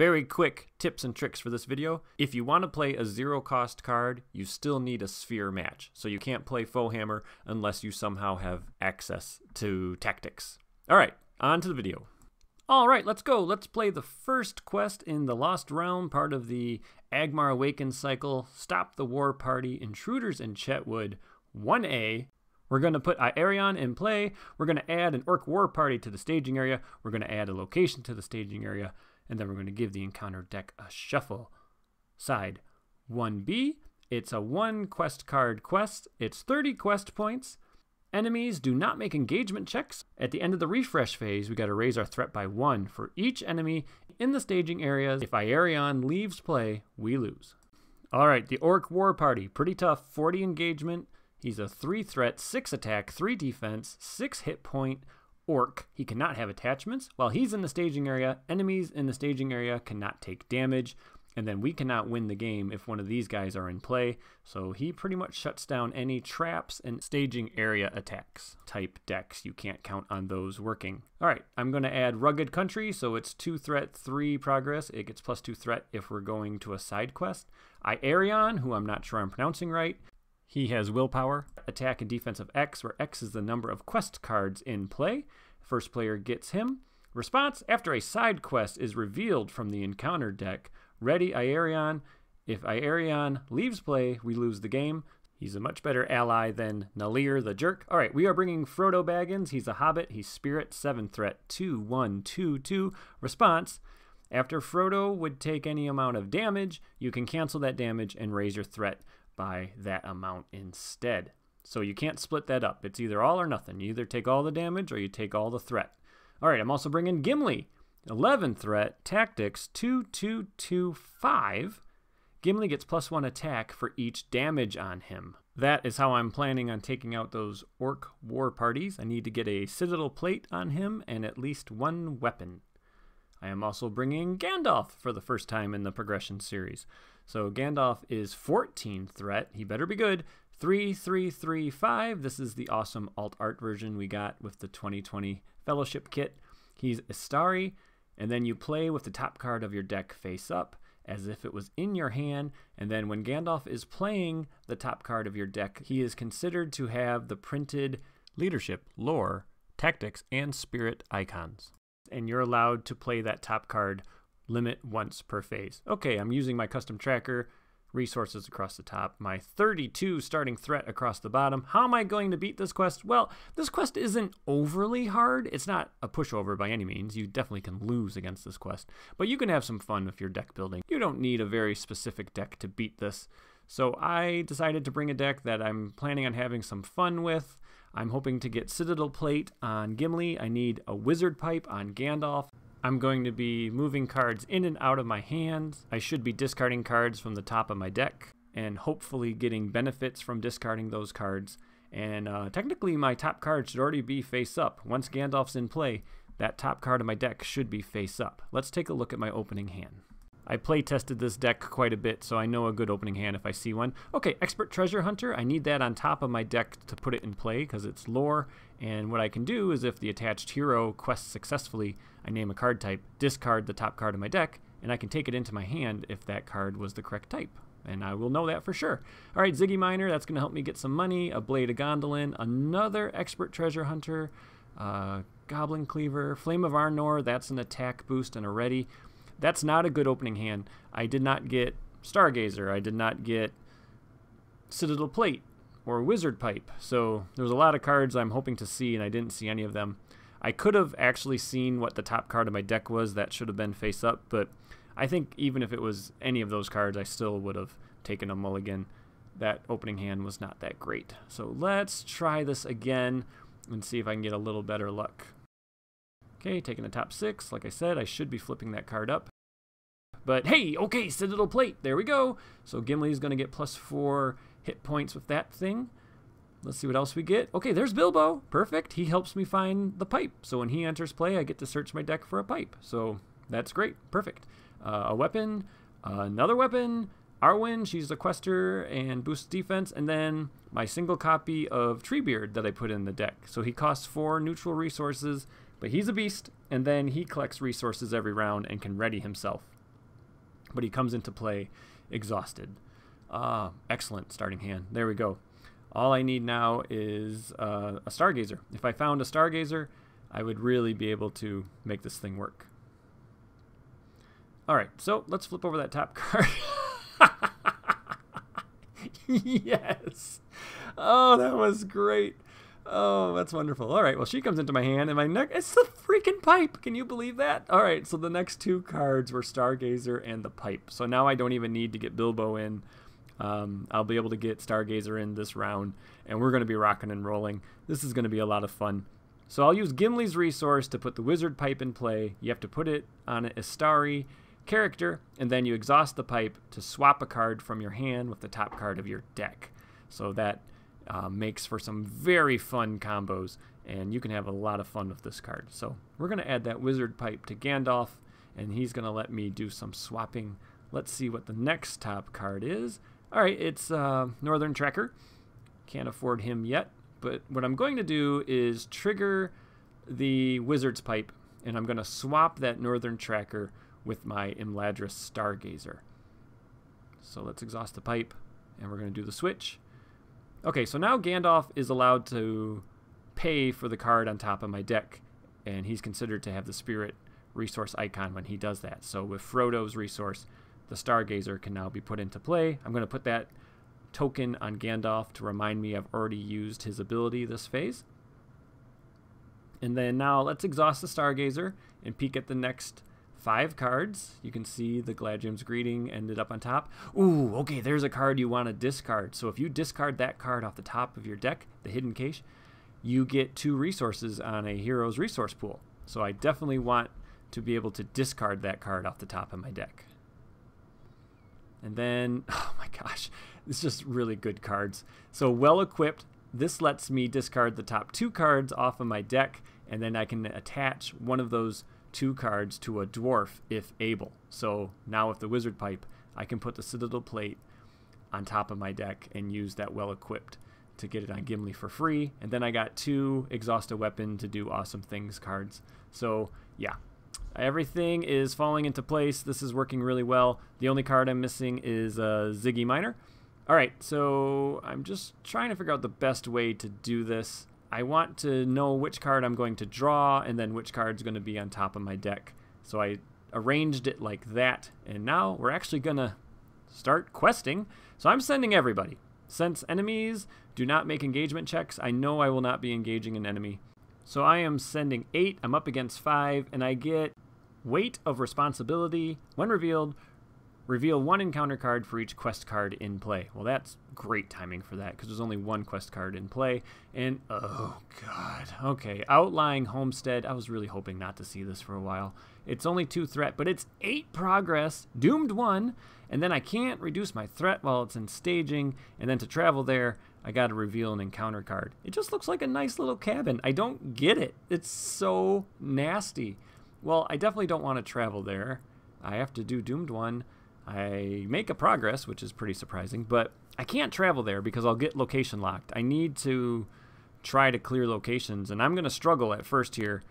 Very quick tips and tricks for this video. If you want to play a zero-cost card, you still need a sphere match, so you can't play Foe Hammer unless you somehow have access to tactics. Alright, on to the video. Alright, let's go. Let's play the first quest in the Lost Realm, part of the Agmar Awakened cycle, Stop the War Party, Intruders in Chetwood, 1A. We're going to put Iarion in play, we're going to add an Orc War Party to the staging area, we're going to add a location to the staging area, and then we're going to give the encounter deck a shuffle. Side 1B, it's a 1 quest card quest, it's 30 quest points. Enemies do not make engagement checks. At the end of the refresh phase, we got to raise our threat by 1 for each enemy in the staging areas. If Iarion leaves play, we lose. Alright, the Orc War Party, pretty tough, 40 engagement. He's a 3 threat, 6 attack, 3 defense, 6 hit point, Orc. He cannot have attachments. While he's in the staging area, enemies in the staging area cannot take damage, and then we cannot win the game if one of these guys are in play, so he pretty much shuts down any traps and staging area attacks type decks. You can't count on those working. Alright, I'm going to add Rugged Country, so it's 2 threat, 3 progress. It gets +2 threat if we're going to a side quest. Iarion, who I'm not sure I'm pronouncing right, he has willpower, attack and defense of X, where X is the number of quest cards in play. First player gets him. Response, after a side quest is revealed from the encounter deck, ready Iarion. If Iarion leaves play, we lose the game. He's a much better ally than Nalir the Jerk. Alright, we are bringing Frodo Baggins. He's a hobbit. He's spirit, 7 threat, 2/1/2/2. Response, after Frodo would take any amount of damage, you can cancel that damage and raise your threat by that amount instead. So you can't split that up. It's either all or nothing. You either take all the damage or you take all the threat. Alright, I'm also bringing Gimli. 11 threat, tactics, 2/2/2/5. Gimli gets +1 attack for each damage on him. That is how I'm planning on taking out those Orc War Parties. I need to get a Citadel Plate on him and at least 1 weapon. I am also bringing Gandalf for the first time in the progression series. So Gandalf is 14 threat. He better be good. 3/3/3/5. This is the awesome alt art version we got with the 2020 Fellowship Kit. He's Istari, and then you play with the top card of your deck face up as if it was in your hand, and then when Gandalf is playing the top card of your deck, he is considered to have the printed leadership, lore, tactics, and spirit icons. And you're allowed to play that top card limit once per phase. Okay, I'm using my custom tracker, resources across the top, my 32 starting threat across the bottom. How am I going to beat this quest? Well, this quest isn't overly hard. It's not a pushover by any means. You definitely can lose against this quest, but you can have some fun with your deck building. You don't need a very specific deck to beat this. So I decided to bring a deck that I'm planning on having some fun with. I'm hoping to get Citadel Plate on Gimli. I need a Wizard Pipe on Gandalf. I'm going to be moving cards in and out of my hands. I should be discarding cards from the top of my deck and hopefully getting benefits from discarding those cards. And technically my top card should already be face up. Once Gandalf's in play, that top card of my deck should be face up. Let's take a look at my opening hand. I play tested this deck quite a bit, so I know a good opening hand if I see one. Okay, Expert Treasure Hunter, I need that on top of my deck to put it in play because it's lore, and what I can do is if the attached hero quests successfully, I name a card type, discard the top card of my deck, and I can take it into my hand if that card was the correct type, and I will know that for sure. Alright, Ziggy Miner, that's going to help me get some money, a Blade of Gondolin, another Expert Treasure Hunter, Goblin Cleaver, Flame of Arnor, that's an attack boost and a ready. That's not a good opening hand. I did not get Stargazer. I did not get Citadel Plate or Wizard Pipe. So there's a lot of cards I'm hoping to see, and I didn't see any of them. I could have actually seen what the top card of my deck was. That should have been face up, but I think even if it was any of those cards, I still would have taken a mulligan. That opening hand was not that great. So let's try this again and see if I can get a little better luck. Okay, taking the top 6. Like I said, I should be flipping that card up. But hey, okay, Citadel Plate. There we go. So Gimli's going to get +4 hit points with that thing. Let's see what else we get. Okay, there's Bilbo. Perfect. He helps me find the pipe. So when he enters play, I get to search my deck for a pipe. So that's great. Perfect. A weapon. Another weapon. Arwen, she's a quester and boosts defense, and then my single copy of Treebeard that I put in the deck. So he costs 4 neutral resources, but he's a beast, and then he collects resources every round and can ready himself. But he comes into play exhausted. Excellent starting hand. There we go. All I need now is a Stargazer. If I found a Stargazer, I would really be able to make this thing work. Alright, so let's flip over that top card. Yes! Oh, that was great. Oh, that's wonderful. Alright, well, she comes into my hand, and my neck... It's the freaking pipe! Can you believe that? Alright, so the next two cards were Stargazer and the pipe. So now I don't even need to get Bilbo in. I'll be able to get Stargazer in this round, and we're going to be rocking and rolling. This is going to be a lot of fun. So I'll use Gimli's resource to put the Wizard Pipe in play. You have to put it on an Istari character, and then you exhaust the pipe to swap a card from your hand with the top card of your deck. So that makes for some very fun combos, and you can have a lot of fun with this card. So we're going to add that Wizard Pipe to Gandalf, and he's going to let me do some swapping. Let's see what the next top card is. All right, it's Northern Tracker. Can't afford him yet, but what I'm going to do is trigger the Wizard's Pipe, and I'm going to swap that Northern Tracker with my Imladris Stargazer. So let's exhaust the pipe, and we're going to do the switch. Okay, so now Gandalf is allowed to pay for the card on top of my deck, and he's considered to have the spirit resource icon when he does that. So with Frodo's resource, the Stargazer can now be put into play. I'm going to put that token on Gandalf to remind me I've already used his ability this phase. And then now let's exhaust the Stargazer and peek at the next 5 cards. You can see the Gladium's Greeting ended up on top. Ooh, okay, there's a card you want to discard. So if you discard that card off the top of your deck, the Hidden Cache, you get 2 resources on a hero's resource pool. So I definitely want to be able to discard that card off the top of my deck. And then, oh my gosh, it's just really good cards. So Well Equipped, this lets me discard the top 2 cards off of my deck, and then I can attach one of those 2 cards to a dwarf if able. So now with the Wizard Pipe, I can put the Citadel Plate on top of my deck and use that Well Equipped to get it on Gimli for free. And then I got 2 Exhaust a Weapon to do awesome things cards. So yeah, everything is falling into place. This is working really well. The only card I'm missing is Ziggy Miner. Alright, so I'm just trying to figure out the best way to do this. I want to know which card I'm going to draw and then which card's going to be on top of my deck. So I arranged it like that, and now we're actually going to start questing. So I'm sending everybody. Sense enemies, do not make engagement checks. I know I will not be engaging an enemy. So I am sending 8, I'm up against 5, and I get Weight of Responsibility. When revealed, reveal 1 encounter card for each quest card in play. Well, that's great timing for that, because there's only 1 quest card in play. And, oh god, okay, Outlying Homestead. I was really hoping not to see this for a while. It's only 2 threat, but it's 8 progress, doomed 1, and then I can't reduce my threat while it's in staging, and then to travel there, I gotta reveal an encounter card. It just looks like a nice little cabin. I don't get it. It's so nasty. Well, I definitely don't want to travel there. I have to do Doomed 1. I make a progress, which is pretty surprising, but I can't travel there because I'll get location locked. I need to try to clear locations, and I'm gonna struggle at first here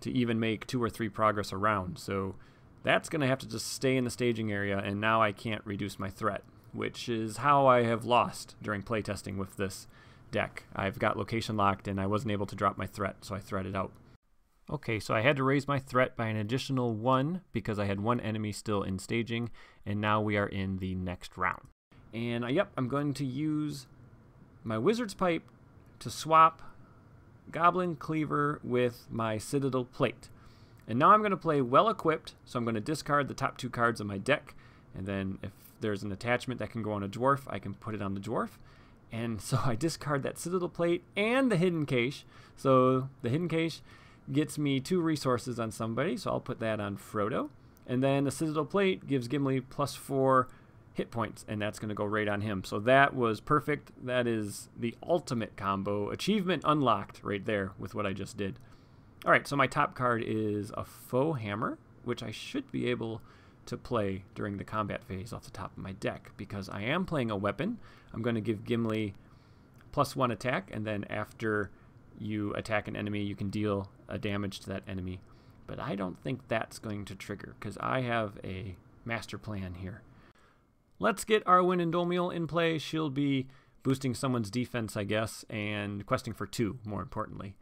to even make 2 or 3 progress a round. So that's gonna have to just stay in the staging area, and now I can't reduce my threat, which is how I have lost during playtesting with this deck. I've got location locked and I wasn't able to drop my threat, so I threaded out. Okay, so I had to raise my threat by an additional 1 because I had 1 enemy still in staging, and now we are in the next round. And yep, I'm going to use my Wizard's Pipe to swap Goblin Cleaver with my Citadel Plate. And now I'm going to play Well Equipped, so I'm going to discard the top 2 cards of my deck, and then if there's an attachment that can go on a dwarf, I can put it on the dwarf. And so I discard that Citadel Plate and the Hidden Cache. So the Hidden Cache gets me 2 resources on somebody, so I'll put that on Frodo. And then the Citadel Plate gives Gimli +4 hit points, and that's going to go right on him. So that was perfect. That is the ultimate combo. Achievement unlocked right there with what I just did. Alright, so my top card is a Foe Hammer, which I should be able to play during the combat phase off the top of my deck because I am playing a weapon. I'm going to give Gimli +1 attack, and then after you attack an enemy, you can deal a damage to that enemy. But I don't think that's going to trigger because I have a master plan here. Let's get Arwen and Dolmiel in play. She'll be boosting someone's defense, I guess, and questing for 2, more importantly.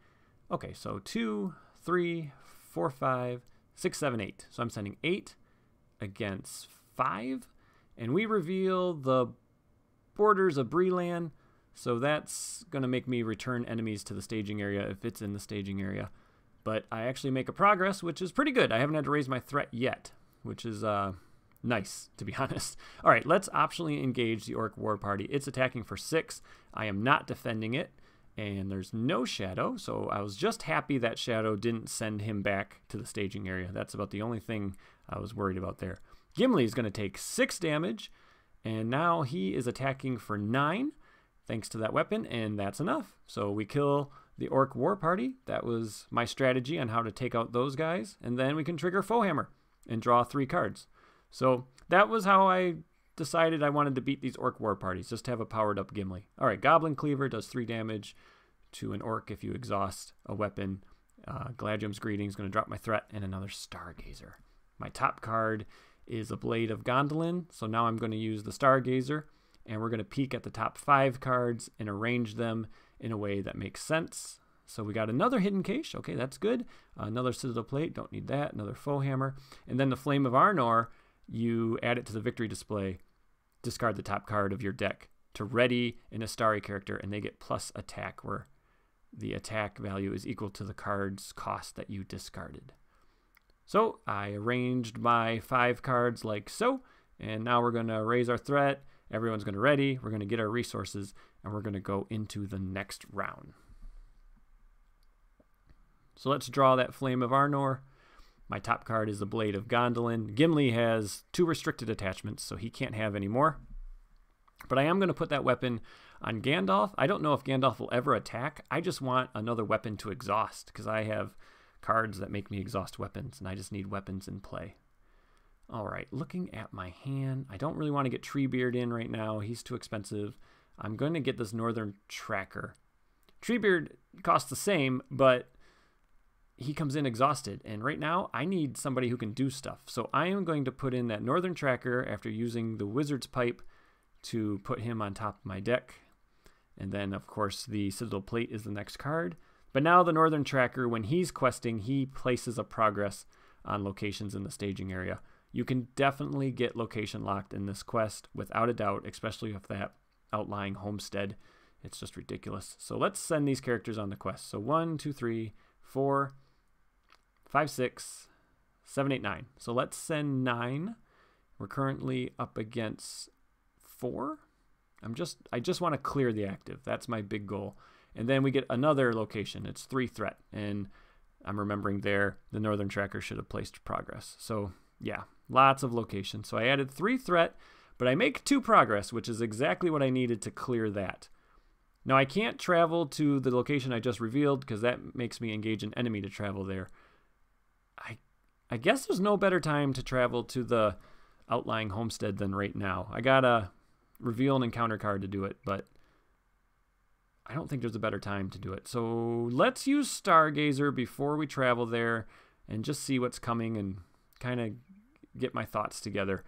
Okay, so 2, 3, 4, 5, 6, 7, 8. So I'm sending 8 against 5, and we reveal the borders of Brelan. So that's going to make me return enemies to the staging area if it's in the staging area. But I actually make a progress, which is pretty good. I haven't had to raise my threat yet, which is nice, to be honest. All right, let's optionally engage the Orc War Party. It's attacking for 6. I am not defending it, and there's no shadow, so I was just happy that shadow didn't send him back to the staging area. That's about the only thing I was worried about there. Gimli is going to take 6 damage, and now he is attacking for 9, thanks to that weapon, and that's enough. So we kill the Orc War Party. That was my strategy on how to take out those guys. And then we can trigger Foe Hammer and draw 3 cards. So that was how I decided I wanted to beat these Orc War Parties, just to have a powered up Gimli. All right, Goblin Cleaver does 3 damage to an Orc if you exhaust a weapon. Gladium's Greeting is going to drop my threat, and another Stargazer. My top card is a Blade of Gondolin, so now I'm going to use the Stargazer, and we're going to peek at the top 5 cards and arrange them in a way that makes sense. So we got another Hidden Cache. Okay, that's good. Another Citadel Plate. Don't need that. Another Foe Hammer. And then the Flame of Arnor, you add it to the victory display. Discard the top card of your deck to ready an Istari character, and they get plus attack, where the attack value is equal to the card's cost that you discarded. So I arranged my 5 cards like so, and now we're going to raise our threat. Everyone's going to ready, we're going to get our resources, and we're going to go into the next round. So let's draw that Flame of Arnor. My top card is the Blade of Gondolin. Gimli has 2 restricted attachments, so he can't have any more. But I am going to put that weapon on Gandalf. I don't know if Gandalf will ever attack. I just want another weapon to exhaust, because I have cards that make me exhaust weapons, and I just need weapons in play. All right, looking at my hand, I don't really want to get Treebeard in right now. He's too expensive. I'm going to get this Northern Tracker. Treebeard costs the same, but he comes in exhausted. And right now, I need somebody who can do stuff. So I am going to put in that Northern Tracker after using the Wizard's Pipe to put him on top of my deck. And then, of course, the Citadel Plate is the next card. But now the Northern Tracker, when he's questing, he places a progress on locations in the staging area. You can definitely get location locked in this quest, without a doubt, especially with that Outlying Homestead. It's just ridiculous. So let's send these characters on the quest. So 1, 2, 3, 4, 5, 6, 7, 8, 9. So let's send 9. We're currently up against 4. I just want to clear the active. That's my big goal. And then we get another location. It's 3 threat. And I'm remembering there the Northern Tracker should have placed progress. So yeah, lots of locations. So I added 3 threat, but I make 2 progress, which is exactly what I needed to clear that. Now I can't travel to the location I just revealed, because that makes me engage an enemy to travel there. I guess there's no better time to travel to the Outlying Homestead than right now. I gotta reveal an encounter card to do it, but I don't think there's a better time to do it. So let's use Stargazer before we travel there and just see what's coming and kind of get my thoughts together.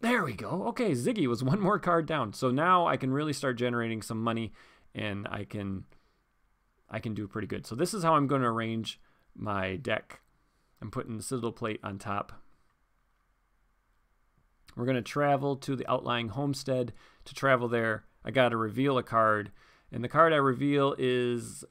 There we go. Okay, Ziggy was 1 more card down. So now I can really start generating some money, and I can do pretty good. So this is how I'm going to arrange my deck. I'm putting the Citadel Plate on top. We're going to travel to the Outlying Homestead. To travel there, I got to reveal a card, and the card I reveal is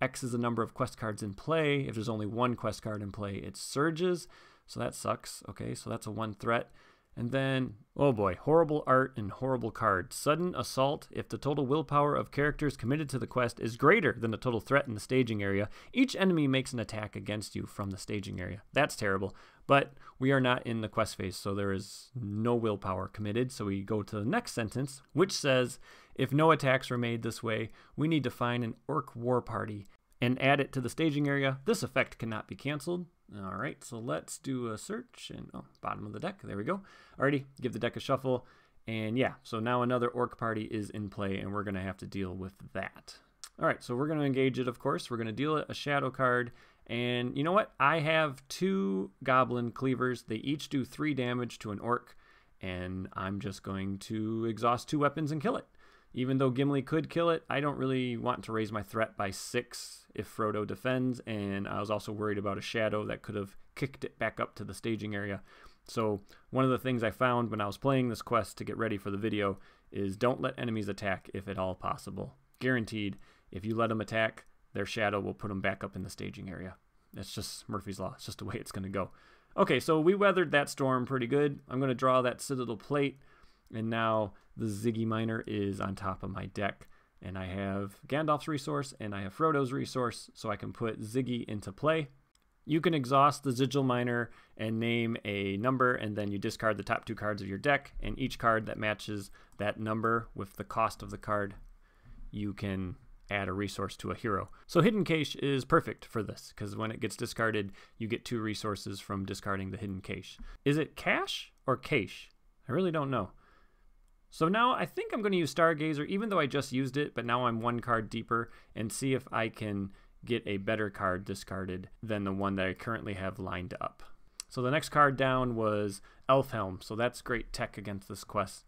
X is the number of quest cards in play. If there's only 1 quest card in play, it surges. So that sucks. Okay, so that's a 1 threat. And then, oh boy, horrible art and horrible card. Sudden Assault. If the total willpower of characters committed to the quest is greater than the total threat in the staging area, each enemy makes an attack against you from the staging area. That's terrible. But we are not in the quest phase, so there is no willpower committed. So we go to the next sentence, which says, if no attacks are made this way, we need to find an Orc War Party and add it to the staging area. This effect cannot be canceled. All right, so let's do a search, and oh, bottom of the deck, there we go. Alrighty, give the deck a shuffle, and yeah, so now another Orc Party is in play, and we're going to have to deal with that. All right, so we're going to engage it, of course. We're going to deal it a shadow card, And you know what? I have two Goblin Cleavers. They each do 3 damage to an orc, and I'm just going to exhaust 2 weapons and kill it. Even though Gimli could kill it, I don't really want to raise my threat by 6 if Frodo defends, and I was also worried about a shadow that could have kicked it back up to the staging area. So one of the things I found when I was playing this quest to get ready for the video is don't let enemies attack if at all possible. Guaranteed, if you let them attack, their shadow will put them back up in the staging area. That's just Murphy's Law. It's just the way it's going to go. Okay, so we weathered that storm pretty good. I'm going to draw that Citadel Plate, and now the Ziggy Miner is on top of my deck, and I have Gandalf's resource, and I have Frodo's resource, so I can put Ziggy into play. You can exhaust the Zigil Miner and name a number, and then you discard the top 2 cards of your deck, and each card that matches that number with the cost of the card, you can add a resource to a hero. So Hidden Cache is perfect for this, because when it gets discarded, you get 2 resources from discarding the Hidden Cache. Is it Cache or Cache? I really don't know. So now I think I'm going to use Stargazer, even though I just used it, but now I'm 1 card deeper, and see if I can get a better card discarded than the one that I currently have lined up. So the next card down was Elfhelm, so that's great tech against this quest.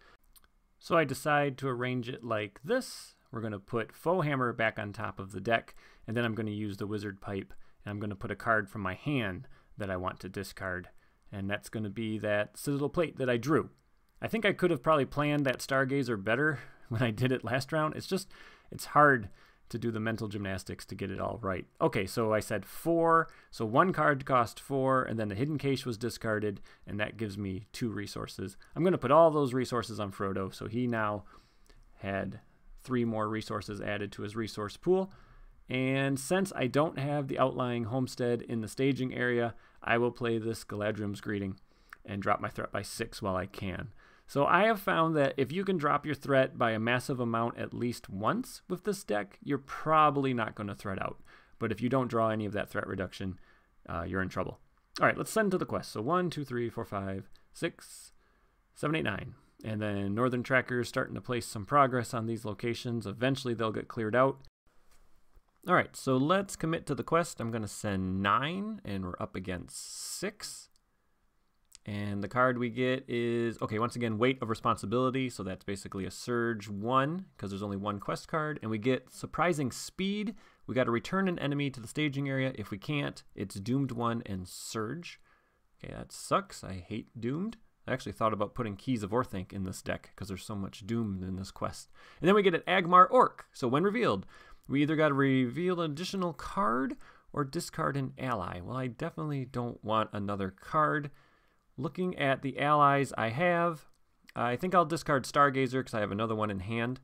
So I decide to arrange it like this. We're going to put Foe Hammer back on top of the deck, and then I'm going to use the Wizard Pipe, and I'm going to put a card from my hand that I want to discard, and that's going to be that Citadel Plate that I drew. I think I could have probably planned that Stargazer better when I did it last round. It's just, it's hard to do the mental gymnastics to get it all right. Okay, so I said 4, so 1 card cost 4, and then the Hidden Cache was discarded, and that gives me 2 resources. I'm going to put all those resources on Frodo, so he now had 3 more resources added to his resource pool. And since I don't have the Outlying Homestead in the staging area, I will play this Gladium's Greeting and drop my threat by 6 while I can. So I have found that if you can drop your threat by a massive amount at least once with this deck, you're probably not going to threat out. But if you don't draw any of that threat reduction, you're in trouble. All right, let's send to the quest. So 1, 2, 3, 4, 5, 6, 7, 8, 9. And then Northern Tracker is starting to place some progress on these locations. Eventually they'll get cleared out. All right, so let's commit to the quest. I'm going to send 9, and we're up against 6. And the card we get is, okay, once again, Weight of Responsibility. So that's basically a Surge 1, because there's only 1 quest card. And we get Surprising Speed. We got to return an enemy to the staging area. If we can't, it's Doomed 1 and Surge. Okay, that sucks. I hate Doomed. I actually thought about putting Keys of Orthanc in this deck, because there's so much Doomed in this quest. And then we get an Agmar Orc. So when revealed, we either got to reveal an additional card or discard an ally. Well, I definitely don't want another card. Looking at the allies I have, I think I'll discard Stargazer because I have another one in hand.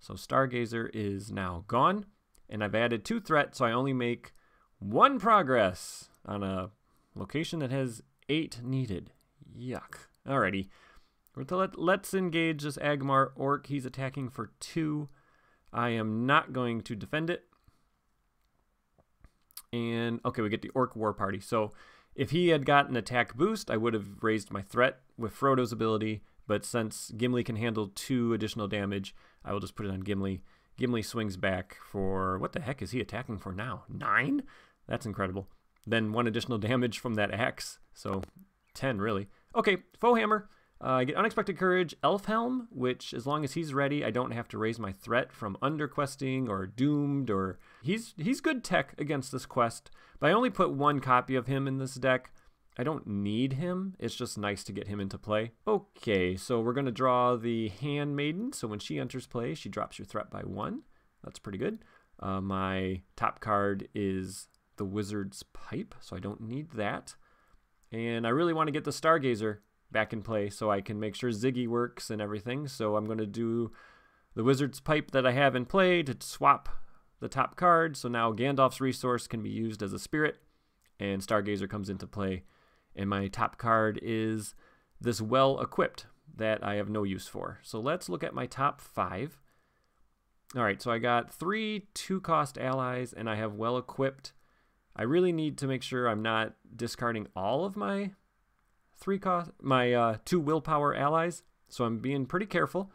So Stargazer is now gone, and I've added 2 threats, so I only make 1 progress on a location that has 8 needed. Yuck. Alrighty. Let's engage this Agmar Orc. He's attacking for 2. I am not going to defend it. And, okay, we get the Orc War Party. So if he had gotten attack boost, I would have raised my threat with Frodo's ability, but since Gimli can handle 2 additional damage, I will just put it on Gimli. Gimli swings back for, what the heck is he attacking for now? 9? That's incredible. Then 1 additional damage from that axe, so 10 really. Okay, Foe Hammer. I get Unexpected Courage, Elfhelm, which as long as he's ready, I don't have to raise my threat from Underquesting or Doomed or... He's good tech against this quest, but I only put 1 copy of him in this deck. I don't need him. It's just nice to get him into play. Okay, so we're going to draw the Handmaiden. So when she enters play, she drops your threat by 1. That's pretty good. My top card is the Wizard's Pipe, so I don't need that. And I really want to get the Stargazer back in play so I can make sure Ziggy works and everything. So I'm going to do the Wizard's Pipe that I have in play to swap the top card. So now Gandalf's resource can be used as a spirit, and Stargazer comes into play. And my top card is this Well Equipped that I have no use for. So let's look at my top 5. All right, so I got 3 2-cost allies, and I have Well Equipped. I really need to make sure I'm not discarding all of my 2 willpower allies, so I'm being pretty careful.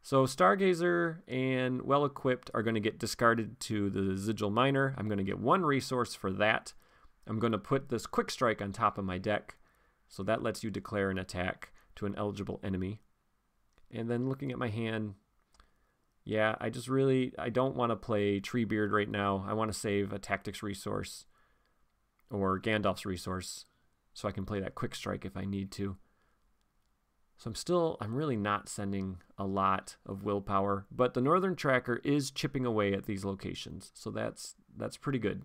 So Stargazer and Well Equipped are going to get discarded to the Zigil Miner. I'm going to get 1 resource for that, I'm going to put this Quick Strike on top of my deck. So that lets you declare an attack to an eligible enemy. And then looking at my hand, yeah, I don't want to play Treebeard right now. I want to save a tactics resource or Gandalf's resource so I can play that Quick Strike if I need to. So I'm really not sending a lot of willpower, but the Northern Tracker is chipping away at these locations. So that's pretty good.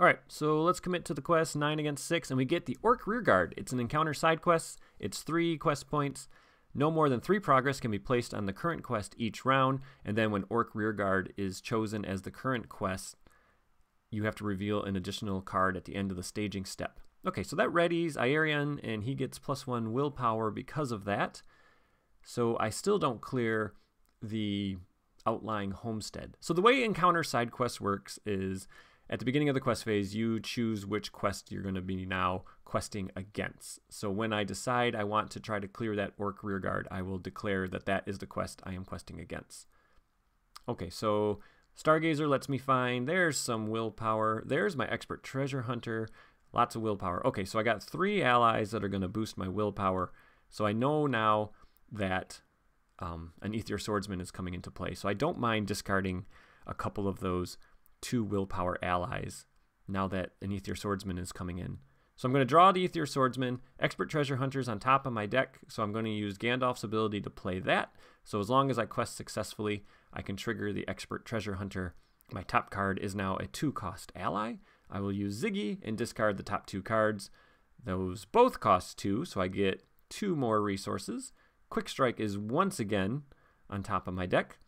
All right, so let's commit to the quest, 9 against 6, and we get the Orc Rearguard. It's an encounter side quest. It's 3 quest points. No more than 3 progress can be placed on the current quest each round, and then when Orc Rearguard is chosen as the current quest, you have to reveal an additional card at the end of the staging step. Okay, so that readies Iarion, and he gets +1 willpower because of that. So I still don't clear the Outlying Homestead. So the way encounter side quest works is, at the beginning of the quest phase, you choose which quest you're going to be now questing against. So when I decide I want to try to clear that Orc Rearguard, I will declare that that is the quest I am questing against. Okay, so Stargazer lets me find, there's some willpower. There's my Expert Treasure Hunter, lots of willpower. Okay, so I got 3 allies that are going to boost my willpower. So I know now that an Aether Swordsman is coming into play. So I don't mind discarding a couple of those 2 willpower allies now that an Aether Swordsman is coming in. So I'm going to draw the Aether Swordsman. Expert Treasure Hunter's on top of my deck, so I'm going to use Gandalf's ability to play that. So as long as I quest successfully, I can trigger the Expert Treasure Hunter. My top card is now a 2-cost ally. I will use Ziggy and discard the top 2 cards. Those both cost 2, so I get 2 more resources. Quick Strike is once again on top of my deck.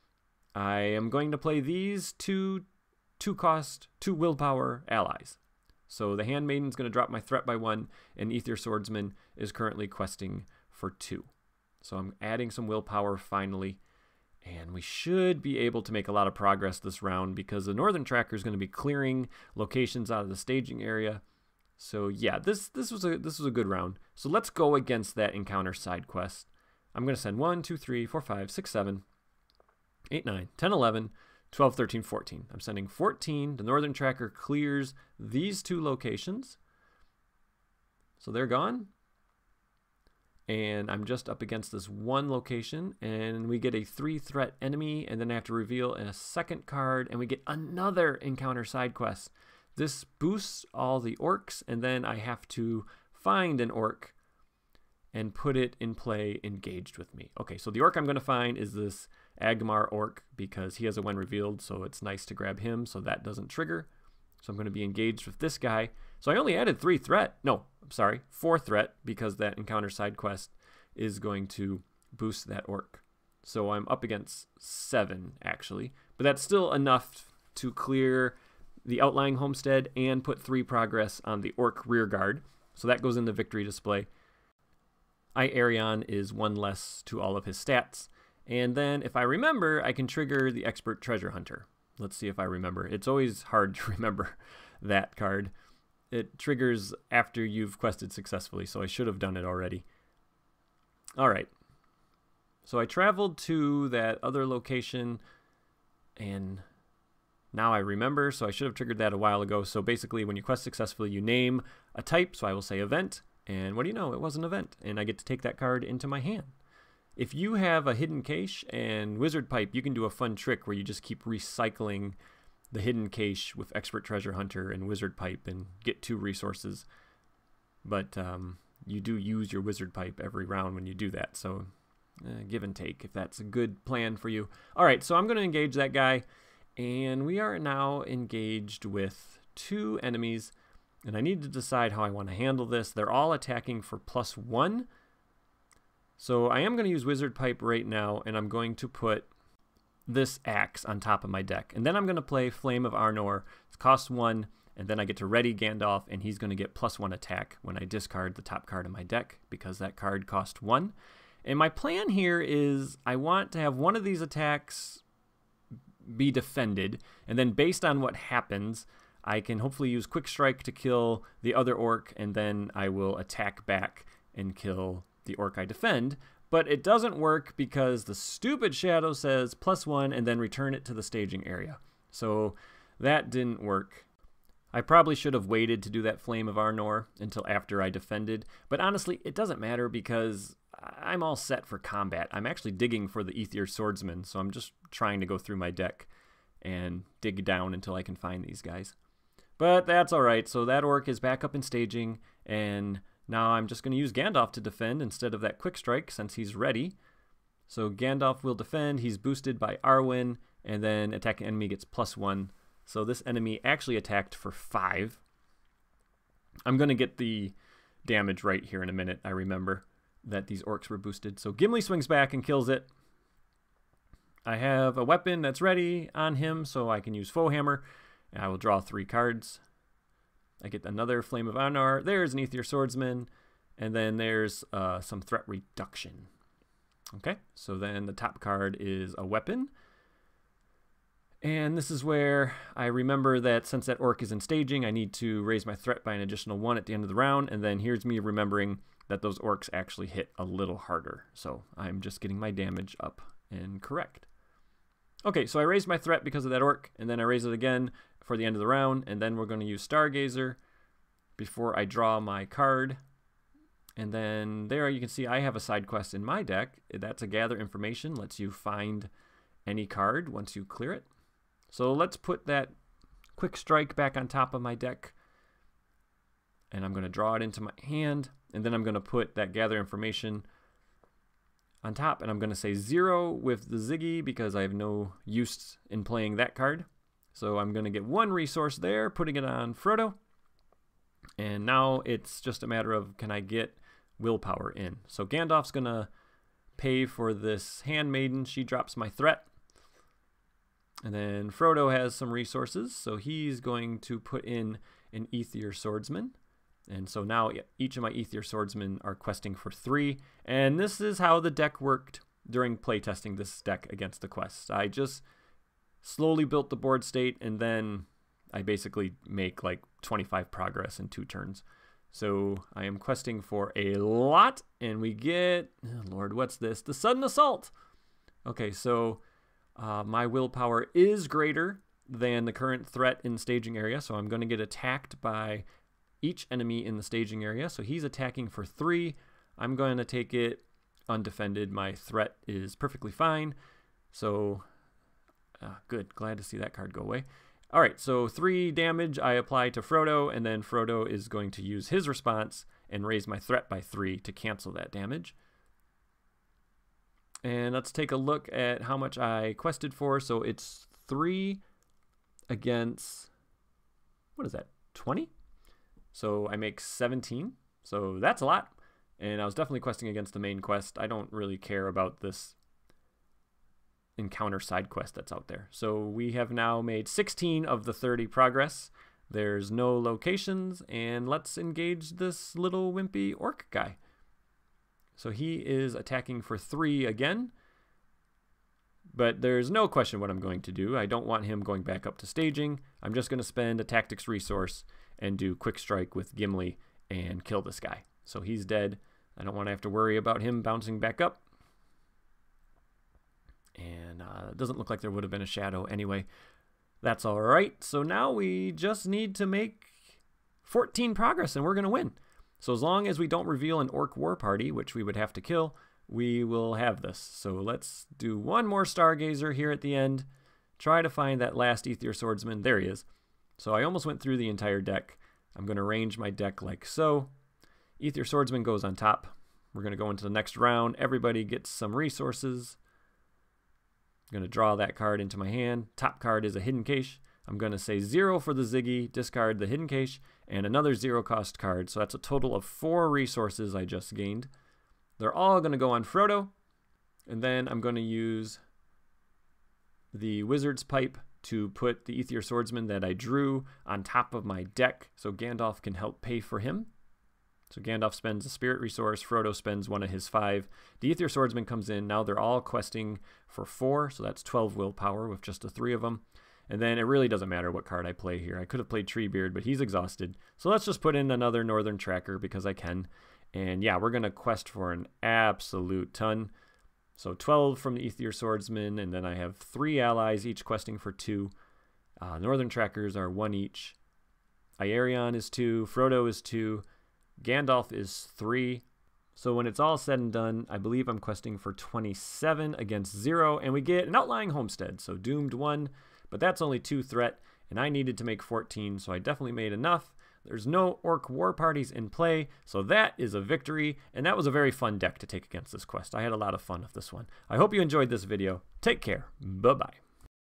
I am going to play these 2 cost, 2 willpower allies. So the Handmaiden's going to drop my threat by 1, and Aether Swordsman is currently questing for 2. So I'm adding some willpower finally, and we should be able to make a lot of progress this round because the Northern Tracker is going to be clearing locations out of the staging area. So yeah, this was a good round. So let's go against that encounter side quest. I'm going to send 1, 2, 3, 4, 5, 6, 7, 8, 9, 10, 11, 12, 13, 14. I'm sending 14. The Northern Tracker clears these 2 locations. So they're gone. And I'm just up against this 1 location, and we get a 3-threat enemy, and then I have to reveal a 2nd card, and we get another encounter side quest. This boosts all the orcs, and then I have to find an orc and put it in play engaged with me. Okay, so the orc I'm going to find is this Agmar orc because he has a when revealed, so it's nice to grab him so that doesn't trigger. So I'm going to be engaged with this guy. So I only added 4 threat because that encounter side quest is going to boost that orc. So I'm up against 7 actually, but that's still enough to clear the Outlying Homestead and put 3 progress on the Orc Rearguard. So that goes in the victory display. Iarion is 1 less to all of his stats. And then if I remember, I can trigger the Expert Treasure Hunter. Let's see if I remember. It's always hard to remember that card. It triggers after you've quested successfully, so I should have done it already. All right. So I traveled to that other location, and now I remember, so I should have triggered that a while ago. So basically, when you quest successfully, you name a type, so I will say event, and what do you know? It was an event, and I get to take that card into my hand. If you have a Hidden Cache and Wizard Pipe, you can do a fun trick where you just keep recycling the Hidden Cache with Expert Treasure Hunter and Wizard Pipe and get 2 resources. But you do use your Wizard Pipe every round when you do that, so give and take if that's a good plan for you. All right, so I'm going to engage that guy, and we are now engaged with 2 enemies, and I need to decide how I want to handle this. They're all attacking for +1. So I am going to use Wizard Pipe right now, and I'm going to put this axe on top of my deck. And then I'm going to play Flame of Arnor. It costs 1, and then I get to ready Gandalf, and he's going to get +1 attack when I discard the top card of my deck, because that card cost 1. And my plan here is I want to have one of these attacks be defended, and then based on what happens, I can hopefully use Quick Strike to kill the other orc, and then I will attack back and kill the orc I defend, but it doesn't work because the stupid shadow says +1 and then return it to the staging area. So that didn't work. I probably should have waited to do that Flame of Arnor until after I defended, but honestly, it doesn't matter because I'm all set for combat. I'm actually digging for the Aether Swordsman, so I'm just trying to go through my deck and dig down until I can find these guys. But that's alright, so that orc is back up in staging, and now I'm just going to use Gandalf to defend instead of that Quick Strike since he's ready. So Gandalf will defend, he's boosted by Arwen, and then attack enemy gets +1. So this enemy actually attacked for 5. I'm going to get the damage right here in a minute. I remember that these orcs were boosted. So Gimli swings back and kills it. I have a weapon that's ready on him, so I can use Foe Hammer. I will draw 3 cards. I get another Flame of Arnor. There's an Aether Swordsman. And then there's some threat reduction. Okay, so then the top card is a weapon. And this is where I remember that since that orc is in staging, I need to raise my threat by an additional 1 at the end of the round. And then here's me remembering that those orcs actually hit a little harder. So I'm just getting my damage up and correct. Okay, so I raised my threat because of that orc, and then I raise it again for the end of the round. And then we're going to use Stargazer before I draw my card. And then there you can see I have a side quest in my deck. That's a Gather Information. Lets you find any card once you clear it. So let's put that Quick Strike back on top of my deck, and I'm going to draw it into my hand, and then I'm going to put that Gather Information on top, and I'm going to say 0 with the Ziggy because I have no use in playing that card. So I'm going to get 1 resource there, putting it on Frodo, and now it's just a matter of can I get willpower in. So Gandalf's going to pay for this handmaiden. She drops my threat. And then Frodo has some resources, so he's going to put in an Aether Swordsman. And so now each of my Aether Swordsmen are questing for 3. And this is how the deck worked during playtesting this deck against the quests. I just slowly built the board state, and then I basically make like 25 progress in 2 turns. So I am questing for a lot, and we get, oh Lord, what's this? The Sudden Assault! Okay, so my willpower is greater than the current threat in the staging area, so I'm going to get attacked by each enemy in the staging area. So he's attacking for 3. I'm going to take it undefended. My threat is perfectly fine. So, good. Glad to see that card go away. All right, so 3 damage I apply to Frodo, and then Frodo is going to use his response and raise my threat by 3 to cancel that damage. And let's take a look at how much I quested for. So it's 3 against, what is that, 20? So I make 17. So that's a lot. And I was definitely questing against the main quest. I don't really care about this encounter side quest that's out there. So we have now made 16 of the 30 progress. There's no locations. And let's engage this little wimpy orc guy. So he is attacking for 3 again, but there's no question what I'm going to do. I don't want him going back up to staging. I'm just going to spend a tactics resource and do Quick Strike with Gimli and kill this guy. So he's dead. I don't want to have to worry about him bouncing back up. And it doesn't look like there would have been a shadow anyway. That's all right. So now we just need to make 14 progress and we're going to win. So as long as we don't reveal an Orc War Party, which we would have to kill, we will have this. So let's do 1 more Stargazer here at the end. Try to find that last Aether Swordsman. There he is. So I almost went through the entire deck. I'm going to arrange my deck like so. Aether Swordsman goes on top. We're going to go into the next round. Everybody gets some resources. I'm going to draw that card into my hand. Top card is a Hidden Cache. I'm going to say 0 for the Ziggy, discard the Hidden Cache, and another 0 cost card. So that's a total of 4 resources I just gained. They're all going to go on Frodo. And then I'm going to use the Wizard's Pipe to put the Aether Swordsman that I drew on top of my deck so Gandalf can help pay for him. So Gandalf spends a spirit resource. Frodo spends 1 of his 5. The Aether Swordsman comes in. Now they're all questing for 4. So that's 12 willpower with just the 3 of them. And then it really doesn't matter what card I play here. I could have played Treebeard, but he's exhausted. So let's just put in another Northern Tracker because I can. And yeah, we're going to quest for an absolute ton. So 12 from the Aether Swordsman, and then I have 3 allies, each questing for 2. Northern Trackers are 1 each. Iarion is 2, Frodo is 2, Gandalf is 3. So when it's all said and done, I believe I'm questing for 27 against 0, and we get an Outlying Homestead, so doomed 1, but that's only 2 threat, and I needed to make 14, so I definitely made enough. There's no Orc War Parties in play, so that is a victory, and that was a very fun deck to take against this quest. I had a lot of fun with this one. I hope you enjoyed this video. Take care. Bye-bye.